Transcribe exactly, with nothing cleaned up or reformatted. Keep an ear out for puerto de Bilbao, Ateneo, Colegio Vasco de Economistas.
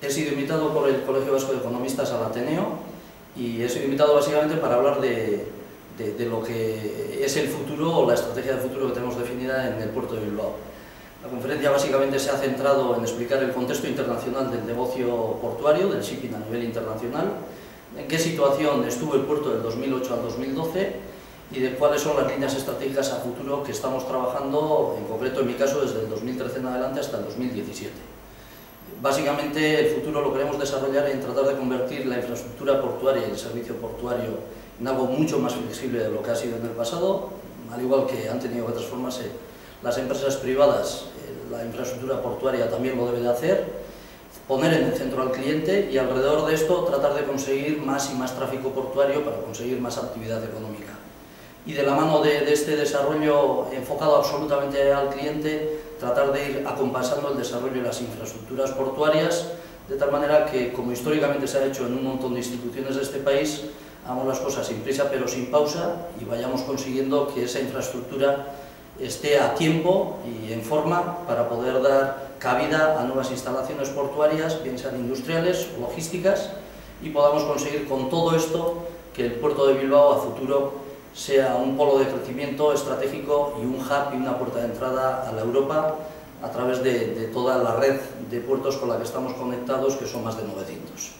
he sido invitado por el Colegio Vasco de Economistas al Ateneo y he sido invitado básicamente para hablar de, de, de lo que es el futuro o la estrategia de futuro que tenemos definida en el puerto de Bilbao. La conferencia básicamente se ha centrado en explicar el contexto internacional del negocio portuario, del shipping a nivel internacional, en qué situación estuvo el puerto del dos mil ocho al dos mil doce y de cuáles son las líneas estratégicas a futuro que estamos trabajando, en concreto en mi caso desde el dos mil trece en adelante hasta el dos mil diecisiete. Básicamente el futuro lo queremos desarrollar en tratar de convertir la infraestructura portuaria y el servicio portuario en algo mucho más flexible de lo que ha sido en el pasado, al igual que han tenido que transformarse las empresas privadas, la infraestructura portuaria también lo debe de hacer, poner en el centro al cliente y alrededor de esto tratar de conseguir más y más tráfico portuario para conseguir más actividad económica. Y de la mano de, de este desarrollo enfocado absolutamente al cliente, tratar de ir acompasando el desarrollo de las infraestructuras portuarias, de tal manera que, como históricamente se ha hecho en un montón de instituciones de este país, hagamos las cosas sin prisa pero sin pausa y vayamos consiguiendo que esa infraestructura esté a tiempo y en forma para poder dar cabida a nuevas instalaciones portuarias, bien sean industriales o logísticas, y podamos conseguir con todo esto que el puerto de Bilbao a futuro sea un polo de crecimiento estratégico y un hub y una puerta de entrada a la Europa a través de, de toda la red de puertos con la que estamos conectados, que son más de novecientos.